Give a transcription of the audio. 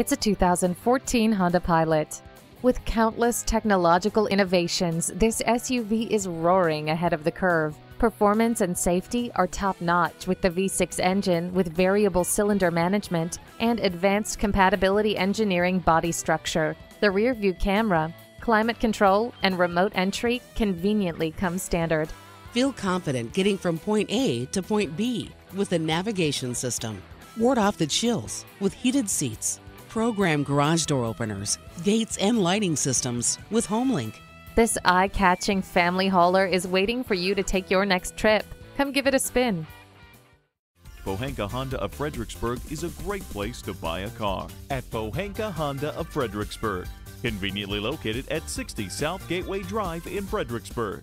It's a 2014 Honda Pilot. With countless technological innovations, this SUV is roaring ahead of the curve. Performance and safety are top-notch with the V6 engine with variable cylinder management and advanced compatibility engineering body structure. The rear-view camera, climate control, and remote entry conveniently come standard. Feel confident getting from point A to point B with a navigation system. Ward off the chills with heated seats. Program garage door openers, gates, and lighting systems with HomeLink. This eye-catching family hauler is waiting for you to take your next trip. Come give it a spin. Pohanka Honda of Fredericksburg is a great place to buy a car. At Pohanka Honda of Fredericksburg. Conveniently located at 60 South Gateway Drive in Fredericksburg.